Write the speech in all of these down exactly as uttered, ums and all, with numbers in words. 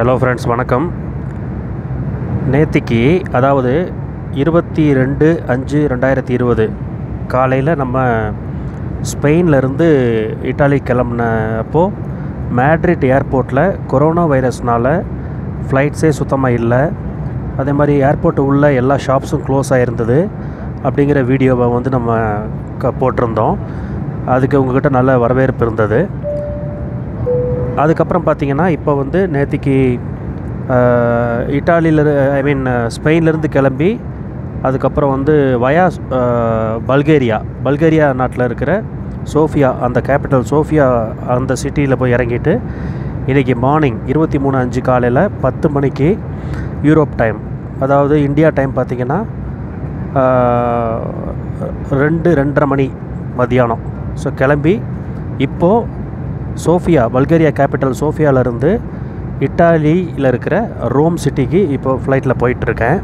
Hello friends, வணக்கம். நேத்திக்கு அதாவது இருபத்தி ரெண்டு அஞ்சு ரெண்டாயிரத்தி இருபது காலையில் நம்ம ஸ்பெயின்லேருந்து இட்டாலி கிளம்புனப்போ மேட்ரிட் ஏர்போர்ட்டில் கொரோனா வைரஸ்னால் ஃப்ளைட்ஸே சுத்தமாக இல்லை, அதே மாதிரி ஏர்போர்ட்டு உள்ள எல்லா ஷாப்ஸும் க்ளோஸ் ஆகிருந்தது அப்படிங்கிற வீடியோவை வந்து நம்ம க போட்டிருந்தோம். அதுக்கு உங்கள்கிட்ட நல்ல வரவேற்பு இருந்தது. அதுக்கப்புறம் பார்த்திங்கன்னா இப்போ வந்து நேத்திக்கு இட்டாலியில் ஐ மீன் ஸ்பெயின்லேருந்து கிளம்பி அதுக்கப்புறம் வந்து வயா பல்கேரியா பல்கேரியா நாட்டில் இருக்கிற சோஃபியா, அந்த கேபிட்டல் சோஃபியா, அந்த சிட்டியில் போய் இறங்கிட்டு இன்றைக்கி மார்னிங் இருபத்தி மூணு அஞ்சு காலையில் பத்து மணிக்கு யூரோப் டைம், அதாவது இந்தியா டைம் பார்த்திங்கன்னா ரெண்டு ரெண்டரை மணி மத்தியானம். ஸோ கிளம்பி இப்போது சோஃபியா, பல்கேரியா கேபிட்டல் சோஃபியாவிலேருந்து இட்டாலியில் இருக்கிற ரோம் சிட்டிக்கு இப்போ ஃப்ளைட்டில் போயிட்டுருக்கேன்.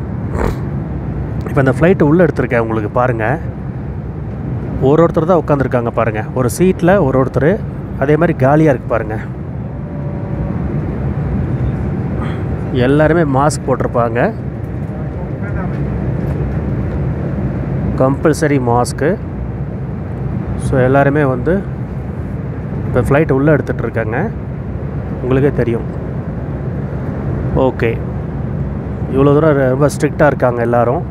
இப்போ இந்த ஃப்ளைட்டு உள்ளே எடுத்துருக்கேன், உங்களுக்கு பாருங்கள். ஒரு ஒருத்தர் தான் உட்காந்துருக்காங்க பாருங்கள், ஒரு சீட்டில் ஒரு ஒருத்தர், அதே மாதிரி காலியாக இருக்குது பாருங்கள். எல்லாருமே மாஸ்க் போட்டிருப்பாங்க, கம்பல்சரி மாஸ்க்கு. ஸோ எல்லாருமே வந்து இப்போ ஃப்ளைட் உள்ளே எடுத்துகிட்டு இருக்காங்க, உங்களுக்கே தெரியும். ஓகே, இவ்வளோ தூரம் ரொம்ப ஸ்ட்ரிக்டாக இருக்காங்க எல்லோரும்,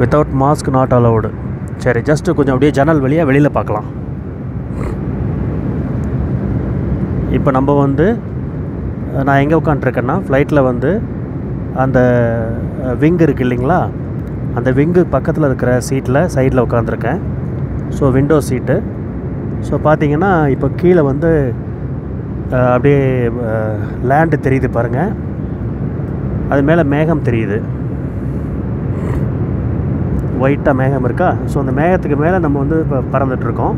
வித்தவுட் மாஸ்க் நாட் அலவுடு. சரி, ஜஸ்ட்டு கொஞ்சம் அப்படியே ஜன்னல் வழியாக வெளியில் பார்க்கலாம். இப்போ நம்ம வந்து நான் எங்கே உட்காந்துருக்கேன்னா, ஃப்ளைட்டில் வந்து அந்த விங்கு இருக்குது இல்லைங்களா, அந்த விங்கு பக்கத்தில் இருக்கிற சீட்டில் சைடில் உட்காந்துருக்கேன். So window seat. ஸோ பார்த்திங்கன்னா இப்போ கீழே வந்து அப்படியே லேண்டு தெரியுது பாருங்கள், அது மேலே மேகம் தெரியுது, ஒயிட்டாக மேகம் இருக்கா. ஸோ அந்த மேகத்துக்கு மேலே நம்ம வந்து இப்போ பறந்துட்டுருக்கோம்.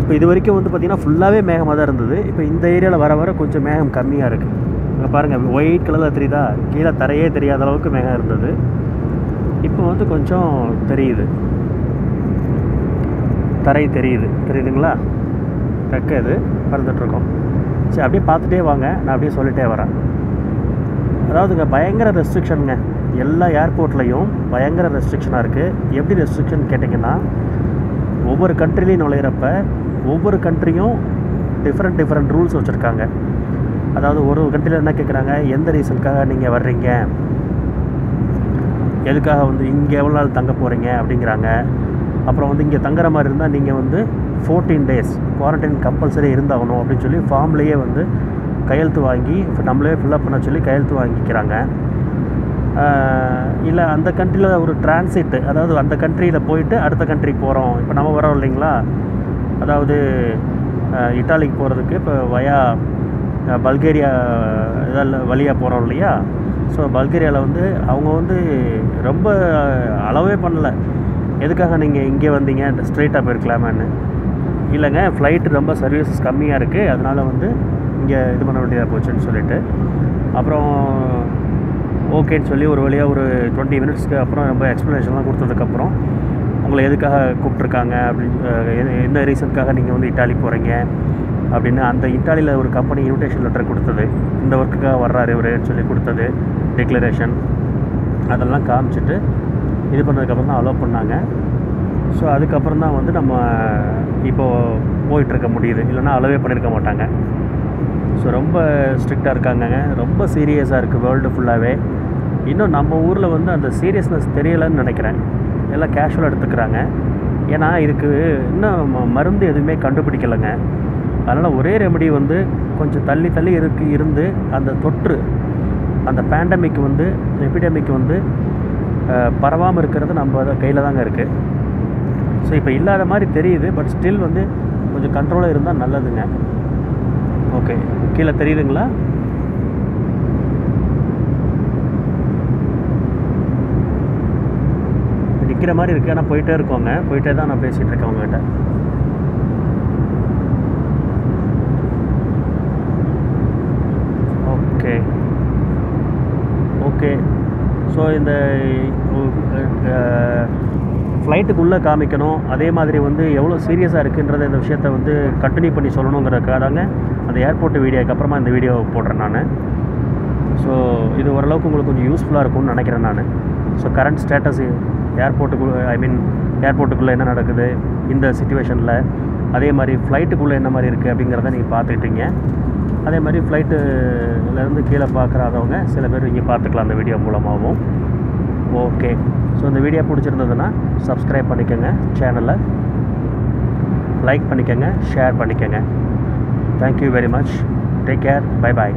இப்போ இது வரைக்கும் வந்து பார்த்திங்கன்னா ஃபுல்லாகவே மேகமாக தான் இருந்தது. இப்போ இந்த ஏரியாவில் வர வர கொஞ்சம் மேகம் கம்மியாக இருக்குது. அங்கே பாருங்கள், ஒயிட் கலரில் தெரியுதா, கீழே தரையே தெரியாத அளவுக்கு மேகம் இருந்தது, இப்போ வந்து கொஞ்சம் தெரியுது, தரை தெரியுது, தெரியுதுங்களா. டக்க இது பறந்துட்டுருக்கோம். சரி, அப்படியே பார்த்துட்டே வாங்க, நான் அப்படியே சொல்லிகிட்டே வரேன். அதாவதுங்க பயங்கர ரெஸ்ட்ரிக்ஷனுங்க, எல்லா ஏர்போர்ட்லேயும் பயங்கர ரெஸ்ட்ரிக்ஷனாக இருக்குது. எப்படி ரெஸ்ட்ரிக்ஷன் கேட்டிங்கன்னா, ஒவ்வொரு கண்ட்ரிலையும் நுழையிறப்ப ஒவ்வொரு கண்ட்ரியும் டிஃப்ரெண்ட் டிஃப்ரெண்ட் ரூல்ஸ் வச்சுருக்காங்க. அதாவது ஒரு கண்ட்ரியில் என்ன கேட்குறாங்க, எந்த ரீசனுக்காக நீங்கள் வர்றீங்க, எதுக்காக வந்து இங்கே எவ்வளோ நாள் தங்க போகிறீங்க அப்படிங்கிறாங்க. அப்புறம் வந்து இங்கே தங்குற மாதிரி இருந்தால் நீங்கள் வந்து ஃபோர்டீன் டேஸ் குவாரண்டைன் கம்பல்சரி இருந்தாகணும் அப்படின்னு சொல்லி ஃபார்ம்லேயே வந்து கையெழுத்து வாங்கி நம்மளே ஃபில்அப் பண்ண சொல்லி கையெழுத்து வாங்கிக்கிறாங்க. இல்லை அந்த கண்ட்ரியில் ஒரு டிரான்சிட்டு, அதாவது அந்த கண்ட்ரியில் போயிட்டு அடுத்த கண்ட்ரிக்கு போகிறோம். இப்போ நம்ம வரோம் இல்லைங்களா, அதாவது இட்டாலிக்கு போகிறதுக்கு இப்போ வயா பல்கேரியா இதில் வழியாக போகிறோம் இல்லையா. ஸோ பல்கேரியாவில் வந்து அவங்க வந்து ரொம்ப அளவே பண்ணலை, எதுக்காக நீங்கள் இங்கே வந்தீங்க, ஸ்ட்ரெயிட்டாக போயிருக்கலாமான்னு. இல்லைங்க, ஃப்ளைட்டு ரொம்ப சர்வீசஸ் கம்மியாக இருக்குது, அதனால் வந்து இங்கே இது பண்ண வேண்டியதாக போச்சுன்னு சொல்லிவிட்டு அப்புறம் ஓகேன்னு சொல்லி ஒரு வழியாக ஒரு டுவெண்ட்டி மினிட்ஸ்க்கு அப்புறம் ரொம்ப எக்ஸ்ப்ளனேஷன்லாம் கொடுத்ததுக்கப்புறம் உங்களை எதுக்காக கூப்பிட்ருக்காங்க அப்படின்னு, எந்த ரீசனுக்காக நீங்கள் வந்து இட்டாலி போகிறீங்க அப்படின்னு, அந்த இட்டாலியில் ஒரு கம்பெனி இன்விடேஷன் லெட்டர் கொடுத்தது, இந்த ஒர்க்குக்காக வர்றாரு இவருன்னு சொல்லி கொடுத்தது, டிக்ளரேஷன் அதெல்லாம் காமிச்சிட்டு இது பண்ணதுக்கப்புறம் தான் அலோவ் பண்ணாங்க. ஸோ அதுக்கப்புறம் தான் வந்து நம்ம இப்போது போயிட்டுருக்க முடியுது, இல்லைன்னா அலோவே பண்ணியிருக்க மாட்டாங்க. ஸோ ரொம்ப ஸ்ட்ரிக்டாக இருக்காங்கங்க, ரொம்ப சீரியஸாக இருக்குது வேர்ல்டு ஃபுல்லாகவே. இன்னும் நம்ம ஊரில் வந்து அந்த சீரியஸ்னஸ் தெரியலைன்னு நினைக்கிறேன், எல்லாம் கேஷுவலாக எடுத்துக்கிறாங்க. ஏன்னா இதுக்கு இன்னும் மருந்து எதுவுமே கண்டுபிடிக்கலைங்க, அதனால் ஒரே ரெமெடி வந்து கொஞ்சம் தள்ளி தள்ளி இருக்கு இருந்து அந்த தொற்று, அந்த பேண்டமிக் வந்து எபிடமிக் வந்து பரவாமல் இருக்கிறது நம்ம கையில் தாங்க இருக்குது. ஸோ இப்போ இல்லாத மாதிரி தெரியுது, பட் ஸ்டில் வந்து கொஞ்சம் கண்ட்ரோலாக இருந்தால் நல்லதுங்க. ஓகே, கீழே தெரியுதுங்களா, நிற்கிற மாதிரி இருக்குது, ஆனால் போயிட்டே இருக்கோங்க, போயிட்டே தான் நான் பேசிகிட்டு இருக்கேன் உங்கள்கிட்ட. ஓகே ஓகே ஸோ இந்த flight குள்ள காமிக்கணும் அதே மாதிரி வந்து எவ்வளவு சீரியஸா இருக்குன்றதை இந்த விஷயத்தை வந்து கண்டினியூ பண்ணி சொல்லணும்ங்கறதுக்காகங்க அந்த ஏர்போர்ட் வீடியோக்கு அப்புறமா இந்த வீடியோ போடுறேன் நான் சோ இது ஓரளவுக்கு உங்களுக்கு கொஞ்சம் யூஸ்ஃபுல்லா இருக்கும்னு நினைக்கிறேன் நான் so current status airport I mean airport குள்ள என்ன நடக்குது இந்த சிச்சுவேஷன்ல அதே மாதிரி flight குள்ள என்ன மாதிரி இருக்கு அப்படிங்கறதை நீங்க பாத்துட்டீங்க அதே மாதிரி flight ல இருந்து கீழ பார்க்கறவங்க சில பேர் இங்க பாத்துக்கலாம் அந்த வீடியோ மூலமாவும் okay so இந்த வீடியோ பிடிச்சிருந்ததனா subscribe பண்ணிக்கங்க சேனலை like பண்ணிக்கங்க share பண்ணிக்கங்க thank you very much take care bye bye